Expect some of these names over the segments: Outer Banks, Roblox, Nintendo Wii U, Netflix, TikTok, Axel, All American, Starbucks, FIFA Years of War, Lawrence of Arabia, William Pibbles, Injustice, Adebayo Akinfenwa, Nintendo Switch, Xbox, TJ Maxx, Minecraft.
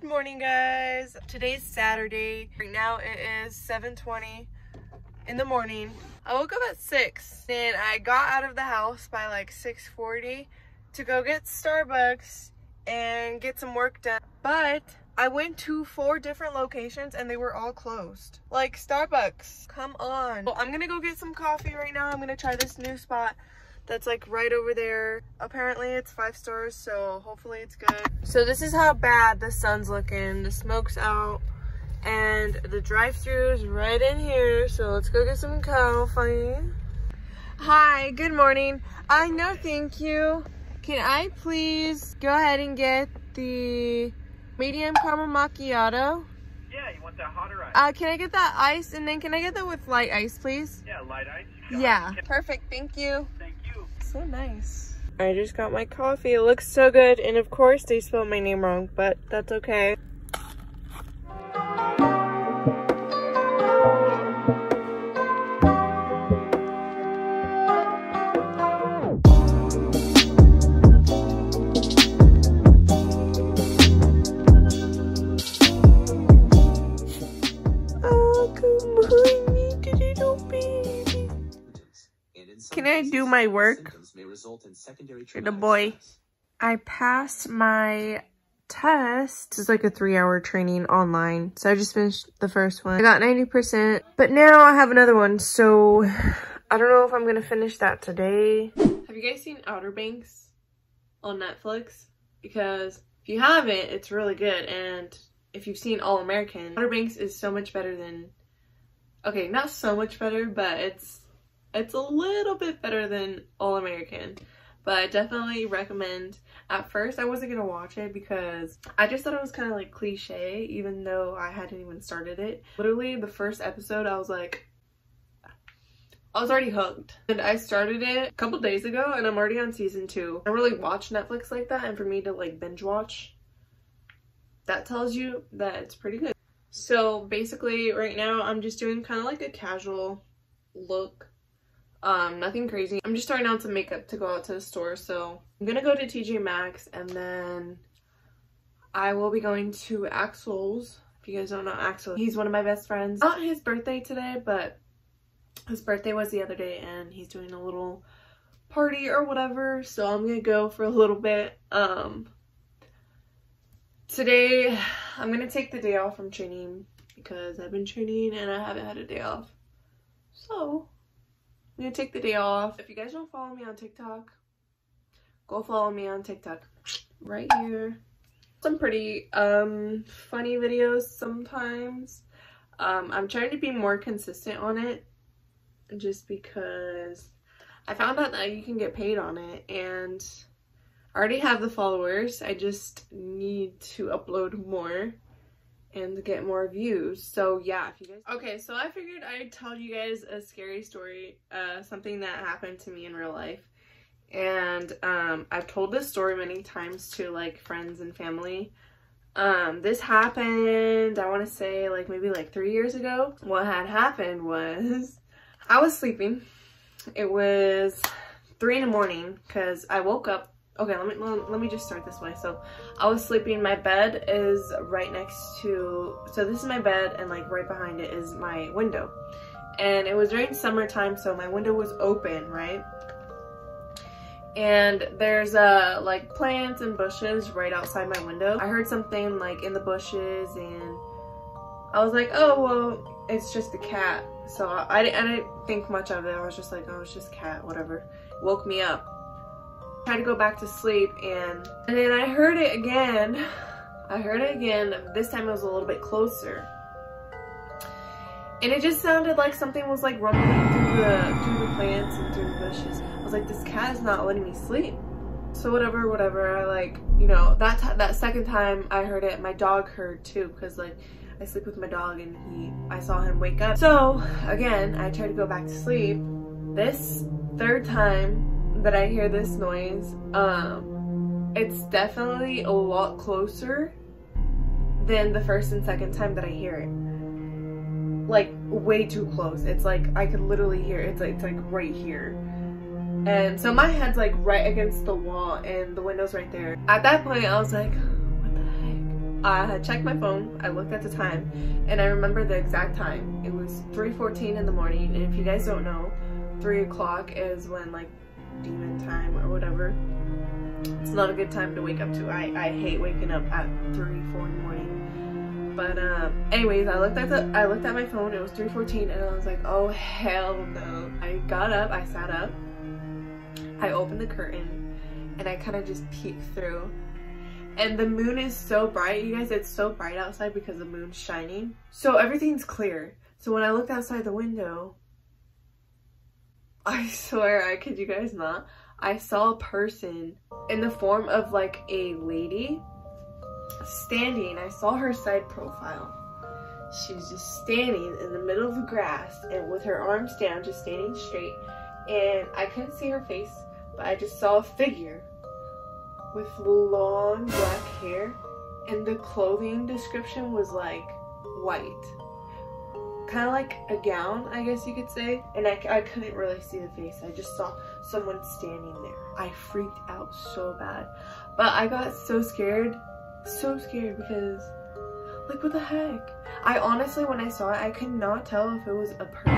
Good morning, guys. Today's Saturday. Right now it is 7:20 in the morning. I woke up at 6 and I got out of the house by like 6:40 to go get Starbucks and get some work done. But I went to 4 different locations and they were all closed. Like Starbucks, come on. Well, I'm gonna go get some coffee right now. I'm gonna try this new spot that's like right over there. Apparently it's 5 stars, so hopefully it's good. So this is how bad the sun's looking. The smoke's out and the drive-thru is right in here. So let's go get some coffee. Hi, good morning. No, thank you. Can I please go ahead and get the medium caramel macchiato? Yeah, you want that hot or ice? Can I get that ice, and then can I get that with light ice, please? Yeah, light ice. Yeah, perfect, thank you. Thank you. So nice. I just got my coffee, it looks so good, and of course they spelled my name wrong, but that's okay. Can I do my work? You're the boy. I passed my test. This is like a 3-hour training online. So I just finished the first one. I got 90%, but now I have another one. So I don't know if I'm going to finish that today. Have you guys seen Outer Banks on Netflix? Because if you haven't, it's really good. And if you've seen All American, Outer Banks is so much better than... Okay, not so much better, but it's a little bit better than All American, but I definitely recommend. At first, I wasn't going to watch it because I just thought it was kind of like cliche, even though I hadn't even started it. Literally, the first episode, I was like, I was already hooked. And I started it a couple days ago, and I'm already on season 2. I really watch Netflix like that, and for me to like binge watch, that tells you that it's pretty good. So basically, right now, I'm just doing kind of like a casual look. Nothing crazy. I'm just starting out some makeup to go out to the store, so I'm gonna go to TJ Maxx, and then I will be going to Axel's. If you guys don't know Axel, he's one of my best friends. Not his birthday today, but his birthday was the other day, and he's doing a little party or whatever, so I'm gonna go for a little bit. Today, I'm gonna take the day off from training, because I've been training and I haven't had a day off, so... I'm gonna take the day off. If you guys don't follow me on TikTok, go follow me on TikTok right here. Some pretty funny videos sometimes. I'm trying to be more consistent on it just because I found out that you can get paid on it, and I already have the followers. I just need to upload more and get more views. So yeah, if you guys... Okay, so I figured I'd tell you guys a scary story, something that happened to me in real life. And I've told this story many times to like friends and family. This happened, I want to say like maybe like 3 years ago. What had happened was I was sleeping. It was 3 in the morning because I woke up. Okay, let me just start this way. So I was sleeping, my bed is right next to, so this is my bed, and like right behind it is my window. And it was during summertime, so my window was open, right? And there's like plants and bushes right outside my window. I heard something like in the bushes, and I was like, oh, well, it's just a cat. So I didn't think much of it. I was just like, oh, it's just a cat, whatever. It woke me up. Tried to go back to sleep, and then I heard it again. This time it was a little bit closer, and it just sounded like something was like rumbling through the plants and through the bushes. I was like, this cat is not letting me sleep. So whatever, I like, you know, that second time I heard it, my dog heard too, because like I sleep with my dog, and I saw him wake up. So again, I tried to go back to sleep. This third time that I hear this noise, it's definitely a lot closer than the first and second time that I hear it. Like way too close. It's like I could literally hear it. It's like right here, and so my head's like right against the wall, and the window's right there. At that point I was like, what the heck? I had checked my phone, I looked at the time, and I remember the exact time. It was 3:14 in the morning, and if you guys don't know, 3 o'clock is when, like, demon time or whatever. It's not a good time to wake up to. I hate waking up at 3, 4 in the morning. But, anyways, I looked at my phone, it was 3:14, and I was like, oh, hell no. I got up, I sat up, I opened the curtain, and I kind of just peeked through. And the moon is so bright, you guys, it's so bright outside because the moon's shining. So everything's clear. So when I looked outside the window, I swear, I kid you guys not, I saw a person in the form of like a lady standing. I saw her side profile. She was just standing in the middle of the grass and with her arms down, just standing straight. And I couldn't see her face, but I just saw a figure with long black hair, and the clothing description was like white, kind of like a gown, I guess you could say. And I couldn't really see the face, I just saw someone standing there. I freaked out so bad, but I got so scared because, like, what the heck. I honestly, when I saw it, I could not tell if it was a person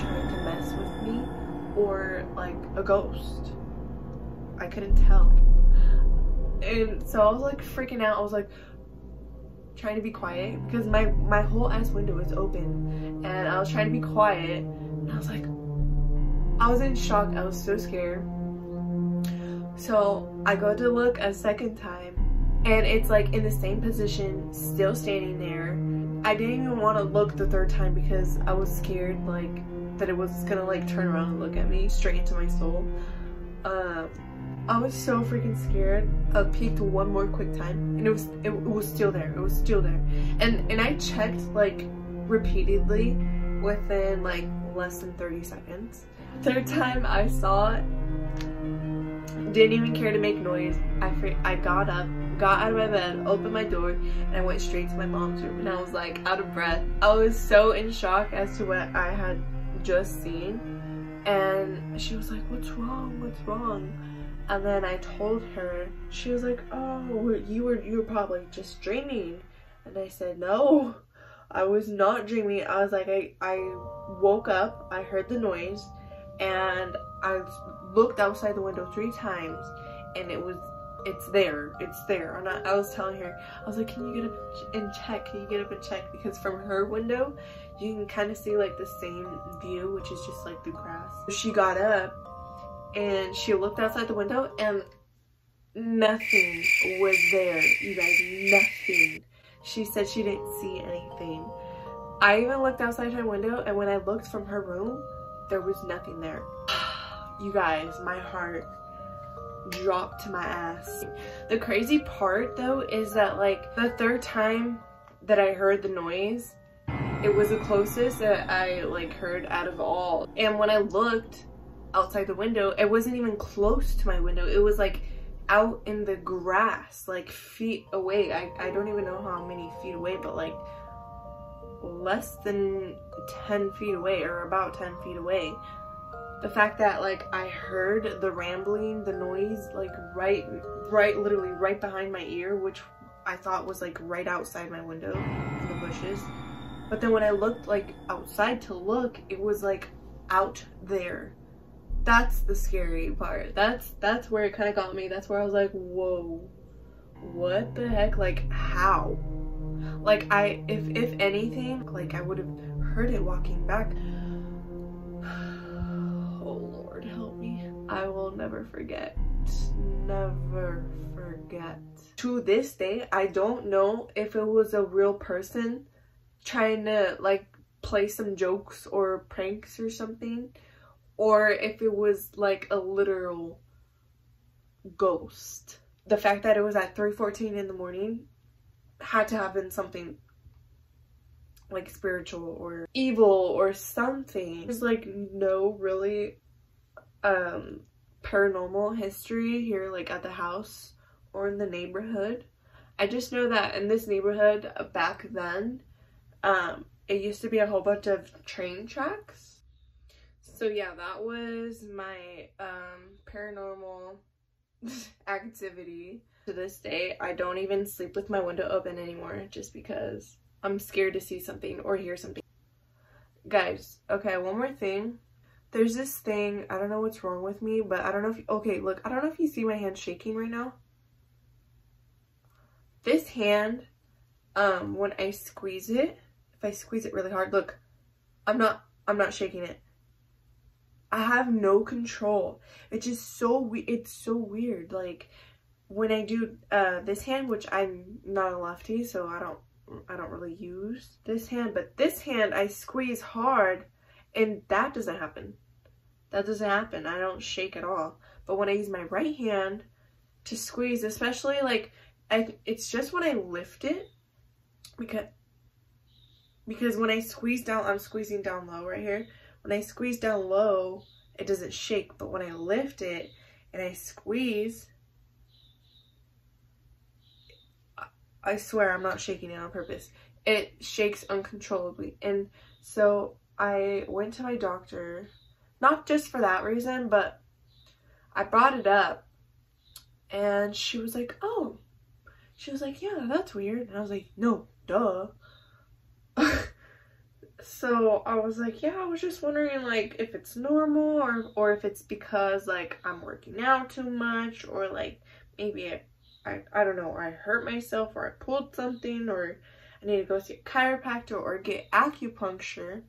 trying to mess with me or like a ghost. I couldn't tell. And so I was like freaking out. I was like trying to be quiet because my whole ass window is open, and I was trying to be quiet, and I was like, I was in shock. I was so scared. So I go to look a second time, and it's like in the same position, still standing there. I didn't even want to look the third time because I was scared, like, that it was gonna like turn around and look at me straight into my soul. I was so freaking scared. I peeked one more quick time, and it was still there. It was still there. And I checked like repeatedly within like less than 30 seconds. Third time I saw it, didn't even care to make noise. I got up, got out of my bed, opened my door, and I went straight to my mom's room, and I was like out of breath. I was so in shock as to what I had just seen, and she was like, "What's wrong? What's wrong?" And then I told her. She was like, "Oh, you were probably just dreaming." And I said, "No, I was not dreaming." I was like, I woke up, I heard the noise, and I looked outside the window 3 times, and it's there. And I was telling her, I was like, "Can you get up and check? Can you get up and check?" Because from her window, you can kind of see like the same view, which is just like the grass. She got up, and she looked outside the window, and nothing was there, you guys, nothing. She said she didn't see anything. I even looked outside her window, and when I looked from her room, there was nothing there. You guys, my heart dropped to my ass. The crazy part, though, is that, like, the third time that I heard the noise, it was the closest that I, like, heard out of all. And when I looked outside the window, it wasn't even close to my window. It was like out in the grass, like feet away. I don't even know how many feet away, but like less than 10 feet away, or about 10 feet away. The fact that, like, I heard the rambling, the noise, like right literally right behind my ear, which I thought was like right outside my window in the bushes. But then when I looked, like, outside to look, it was like out there. That's the scary part. That's where it kind of got me. That's where I was like, whoa, what the heck? Like, how? Like, if anything, like, I would have heard it walking back. Oh Lord, help me. I will never forget. Never forget. To this day, I don't know if it was a real person trying to, like, play some jokes or pranks or something, or if it was like a literal ghost. The fact that it was at 3:14 in the morning had to have been something like spiritual or evil or something. There's like no really paranormal history here, like at the house or in the neighborhood. I just know that in this neighborhood back then, it used to be a whole bunch of train tracks. So yeah, that was my paranormal activity. to this day, I don't even sleep with my window open anymore just because I'm scared to see something or hear something. Guys, okay, one more thing. There's this thing, I don't know what's wrong with me, but I don't know if, okay, look, I don't know if you see my hand shaking right now. This hand, when I squeeze it, if I squeeze it really hard, look, I'm not shaking it. I have no control. It's just so weird. It's so weird. Like when I do this hand, which I'm not a lefty, so I don't really use this hand, but this hand I squeeze hard and that doesn't happen. That doesn't happen. I don't shake at all. But when I use my right hand to squeeze, especially like it's just when I lift it, because when I squeeze down, I'm squeezing down low right here. When I squeeze down low, it doesn't shake, but when I lift it and I squeeze, I swear I'm not shaking it on purpose. It shakes uncontrollably. And so I went to my doctor, not just for that reason, but I brought it up and she was like, oh, she was like, yeah, that's weird. And I was like, no, duh. So I was like, yeah, I was just wondering like if it's normal or if it's because like I'm working out too much or like maybe I don't know, or I hurt myself or I pulled something or I need to go see a chiropractor or get acupuncture.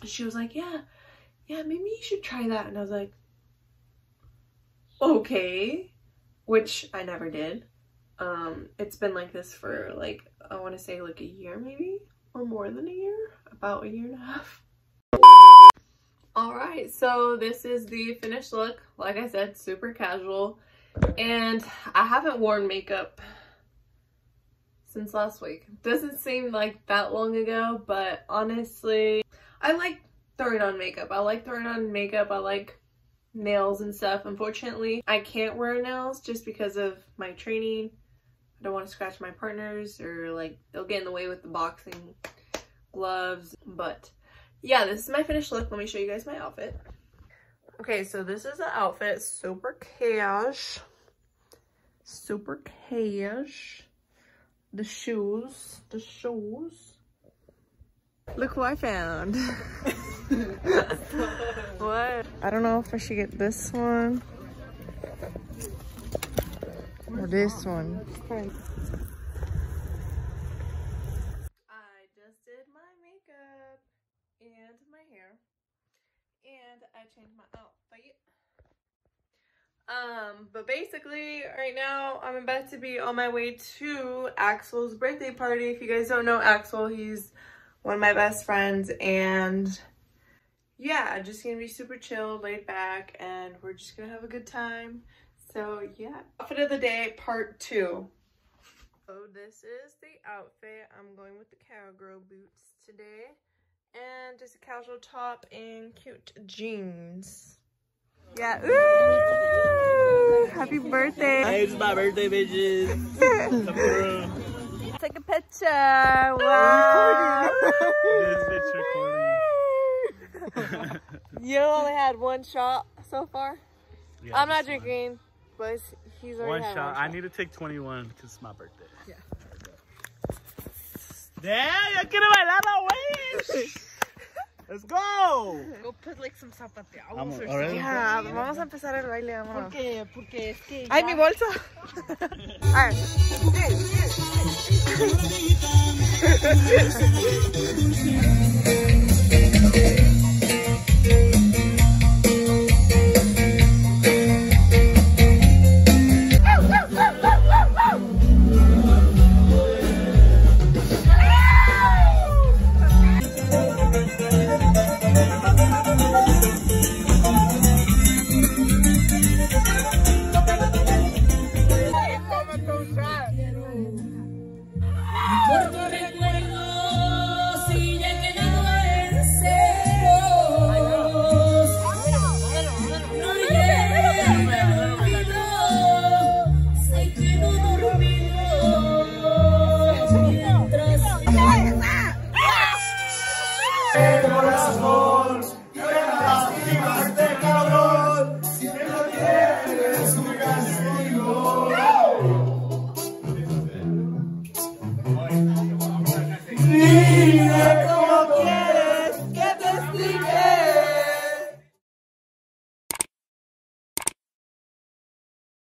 And she was like, yeah, maybe you should try that. And I was like, okay, which I never did. It's been like this for like, I want to say like a year maybe. Or more than a year, about a year and a half. All right, so this is the finished look. Like I said, super casual, and I haven't worn makeup since last week. Doesn't seem like that long ago, but honestly, I like throwing on makeup. I like throwing on makeup. I like nails and stuff. Unfortunately, I can't wear nails just because of my training. I don't want to scratch my partners or like they'll get in the way with the boxing gloves. But yeah, this is my finished look. Let me show you guys my outfit. Okay, so this is the outfit. Super cash. Super cash. The shoes. The shoes. Look who I found. What? I don't know if I should get this one. Or this one. I just did my makeup and my hair, and I changed my outfit. But basically, right now I'm about to be on my way to Axel's birthday party. If you guys don't know Axel, he's one of my best friends, and yeah, just gonna be super chill, laid back, and we're just gonna have a good time. So yeah, outfit of the day part 2. So this is the outfit. I'm going with the cowgirl boots today and just a casual top and cute jeans. Yeah. Ooh! Happy birthday. Hey, it's my birthday, bitches. Take a picture. Wow. This bitch recording. You only had one shot so far. Yeah, I'm not drinking. Fun. But he's already one shot. I need to take 21 because it's my birthday. Yeah. Yeah, yo quiero bailar la wey. Let's go. Go put like some zapateados or something. Right. Yeah, vamos a empezar el baile, vamos. Porque es que. Ay, mi bolsa. All right.